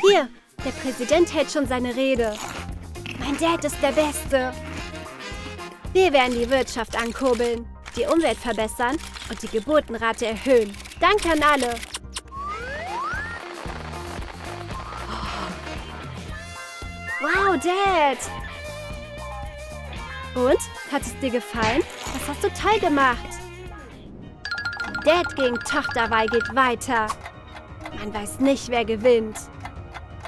Hier, der Präsident hält schon seine Rede. Mein Dad ist der Beste. Wir werden die Wirtschaft ankurbeln, die Umwelt verbessern und die Geburtenrate erhöhen. Danke an alle. Wow, Dad! Und? Hat es dir gefallen? Das hast du toll gemacht. Dad gegen Tochterwahl geht weiter. Man weiß nicht, wer gewinnt.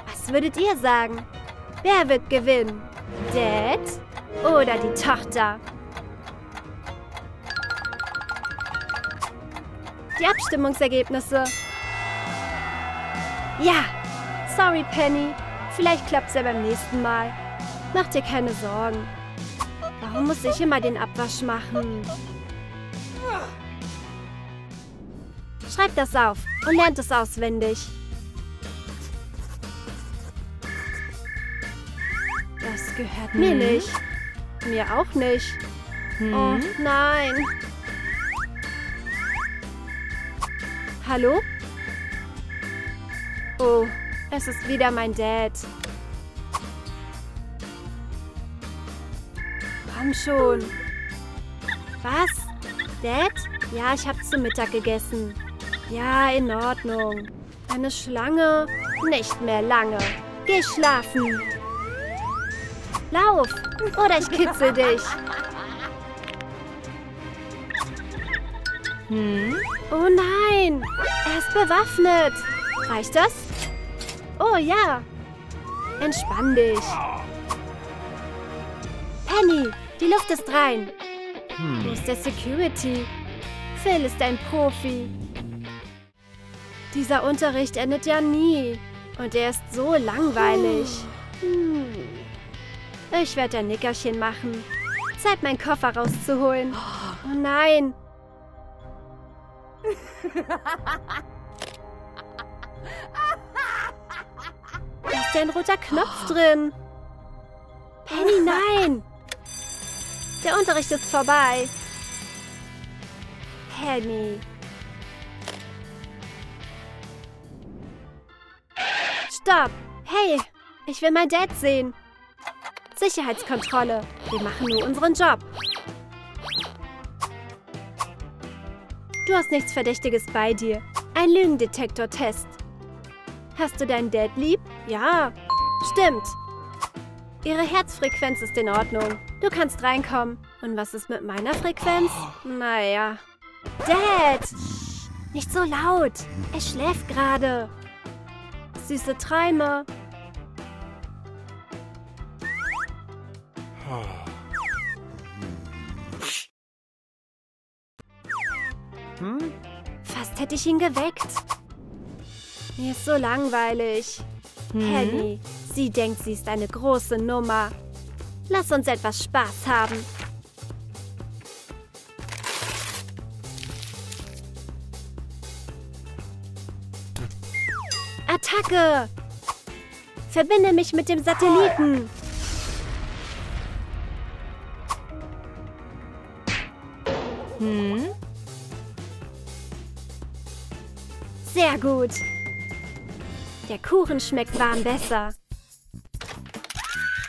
Was würdet ihr sagen? Wer wird gewinnen? Dad oder die Tochter? Die Abstimmungsergebnisse. Ja! Sorry, Penny. Vielleicht klappt es ja beim nächsten Mal. Mach dir keine Sorgen. Warum muss ich immer den Abwasch machen? Schreibt das auf und lernt es auswendig. Das gehört mir nicht. Mir auch nicht. Oh nein. Hallo? Oh, es ist wieder mein Dad. Komm schon. Was? Dad? Ja, ich hab's zum Mittag gegessen. Ja, in Ordnung. Eine Schlange? Nicht mehr lange. Geh schlafen. Lauf, oder ich kitzel dich. Oh nein, er ist bewaffnet. Reicht das? Oh ja. Entspann dich. Penny, die Luft ist rein. Wo ist der Security? Phil ist ein Profi. Dieser Unterricht endet ja nie. Und er ist so langweilig. Ich werde ein Nickerchen machen. Zeit, meinen Koffer rauszuholen. Oh nein. Da ist ja ein roter Knopf drin. Penny, nein. Der Unterricht ist vorbei. Penny. Stopp. Hey, ich will meinen Dad sehen. Sicherheitskontrolle. Wir machen nur unseren Job. Du hast nichts Verdächtiges bei dir. Ein Lügendetektor-Test. Hast du deinen Dad lieb? Ja, stimmt. Ihre Herzfrequenz ist in Ordnung. Du kannst reinkommen. Und was ist mit meiner Frequenz? Naja. Dad! Nicht so laut. Er schläft gerade. Süße Träume. Fast hätte ich ihn geweckt. Mir ist so langweilig. Penny, sie denkt, sie ist eine große Nummer. Lass uns etwas Spaß haben. Attacke! Verbinde mich mit dem Satelliten. Sehr gut. Der Kuchen schmeckt warm besser.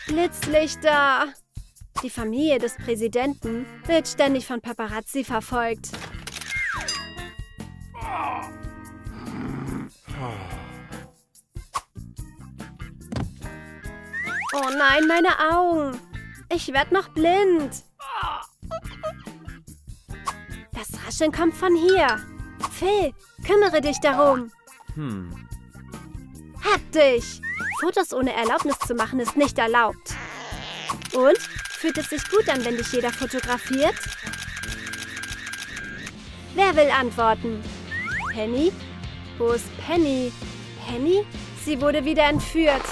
Blitzlichter. Die Familie des Präsidenten wird ständig von Paparazzi verfolgt. Oh nein, meine Augen. Ich werde noch blind. Das Rascheln kommt von hier. Phil, kümmere dich darum. Hack dich! Fotos ohne Erlaubnis zu machen ist nicht erlaubt. Und? Fühlt es sich gut an, wenn dich jeder fotografiert? Wer will antworten? Penny? Wo ist Penny? Penny? Sie wurde wieder entführt.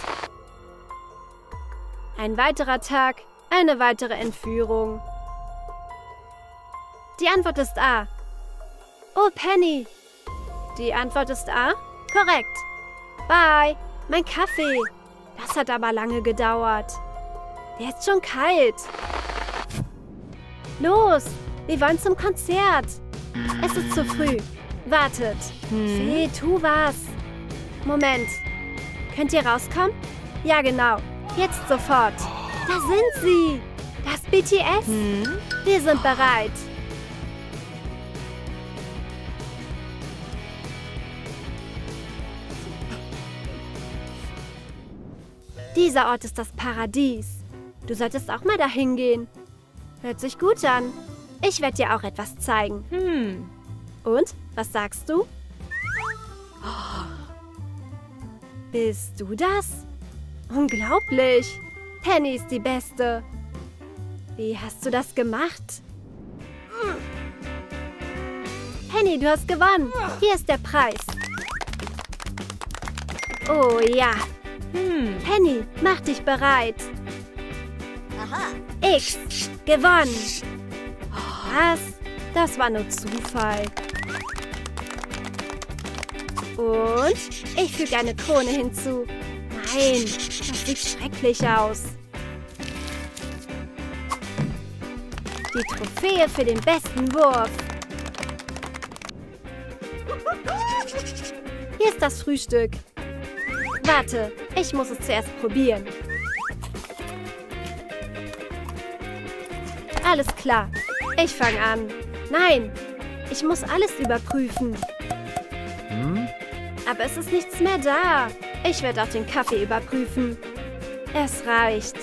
Ein weiterer Tag, eine weitere Entführung. Die Antwort ist A. Oh, Penny. Die Antwort ist A? Korrekt. Bye. Mein Kaffee. Das hat aber lange gedauert. Der ist schon kalt. Los, wir wollen zum Konzert. Es ist zu früh. Wartet. Phil, tu was. Moment. Könnt ihr rauskommen? Ja, genau. Jetzt sofort. Da sind sie. Das BTS. Wir sind bereit. Dieser Ort ist das Paradies. Du solltest auch mal dahin gehen. Hört sich gut an. Ich werde dir auch etwas zeigen. Und? Was sagst du? Bist du das? Unglaublich! Penny ist die Beste. Wie hast du das gemacht? Penny, du hast gewonnen. Hier ist der Preis. Oh ja. Penny, mach dich bereit. Ich gewonnen. Was? Das war nur Zufall. Und ich füge eine Krone hinzu. Nein, das sieht schrecklich aus. Die Trophäe für den besten Wurf. Hier ist das Frühstück. Warte, ich muss es zuerst probieren. Alles klar, ich fange an. Nein, ich muss alles überprüfen. Aber es ist nichts mehr da. Ich werde auch den Kaffee überprüfen. Es reicht.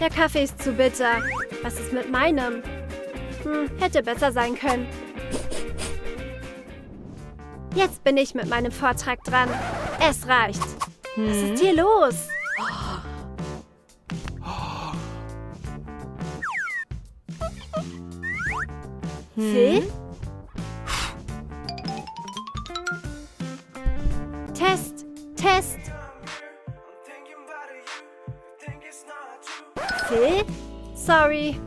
Der Kaffee ist zu bitter. Was ist mit meinem? Hätte besser sein können. Jetzt bin ich mit meinem Vortrag dran. Es reicht. Was ist hier los? Phil? Test, Test. Phil? Sorry.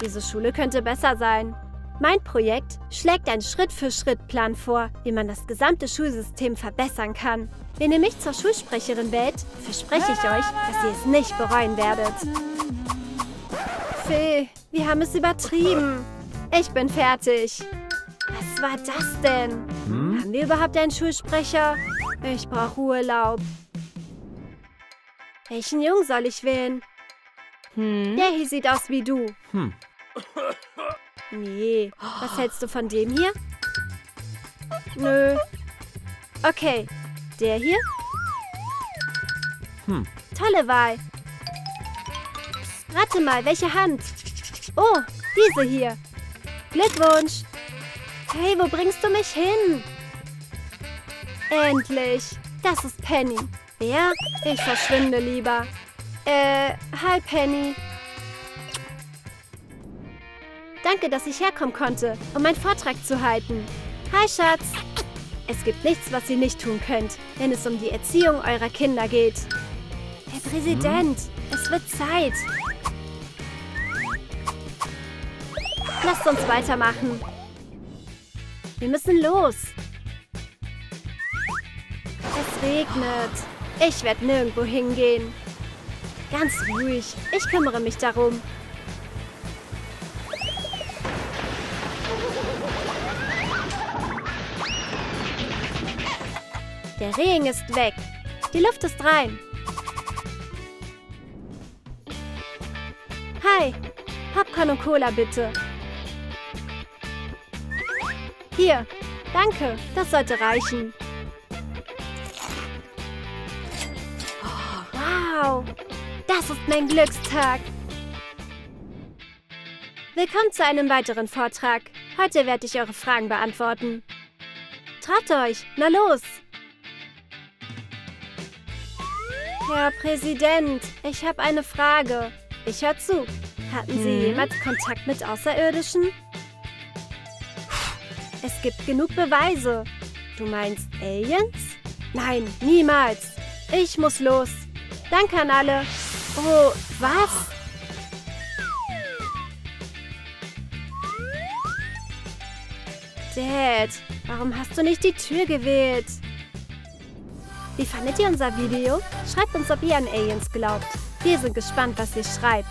Diese Schule könnte besser sein. Mein Projekt schlägt einen Schritt-für-Schritt-Plan vor, wie man das gesamte Schulsystem verbessern kann. Wenn ihr mich zur Schulsprecherin wählt, verspreche ich euch, dass ihr es nicht bereuen werdet. Phil, wir haben es übertrieben. Ich bin fertig. Was war das denn? Haben wir überhaupt einen Schulsprecher? Ich brauche Urlaub. Welchen Jungen soll ich wählen? Der hier sieht aus wie du. Nee, was hältst du von dem hier? Nö. Okay, der hier? Tolle Wahl. Rate mal, welche Hand? Oh, diese hier. Glückwunsch. Hey, wo bringst du mich hin? Endlich. Das ist Penny. Wer? Ich verschwinde lieber. Hi Penny. Danke, dass ich herkommen konnte, um meinen Vortrag zu halten. Hi Schatz. Es gibt nichts, was ihr nicht tun könnt, wenn es um die Erziehung eurer Kinder geht. Herr Präsident, es wird Zeit. Lasst uns weitermachen. Wir müssen los. Es regnet. Ich werde nirgendwo hingehen. Ganz ruhig. Ich kümmere mich darum. Der Regen ist weg. Die Luft ist rein. Hi. Popcorn und Cola bitte. Hier, danke, das sollte reichen. Wow, das ist mein Glückstag. Willkommen zu einem weiteren Vortrag. Heute werde ich eure Fragen beantworten. Traut euch, na los! Herr Präsident, ich habe eine Frage. Ich höre zu. Hatten Sie jemals Kontakt mit Außerirdischen? Es gibt genug Beweise. Du meinst Aliens? Nein, niemals. Ich muss los. Danke an alle. Oh, was? Dad, warum hast du nicht die Tür gewählt? Wie fandet ihr unser Video? Schreibt uns, ob ihr an Aliens glaubt. Wir sind gespannt, was ihr schreibt.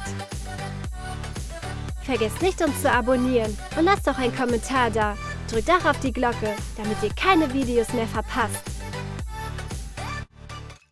Vergesst nicht, uns zu abonnieren und lasst auch einen Kommentar da. Drückt auch auf die Glocke, damit ihr keine Videos mehr verpasst.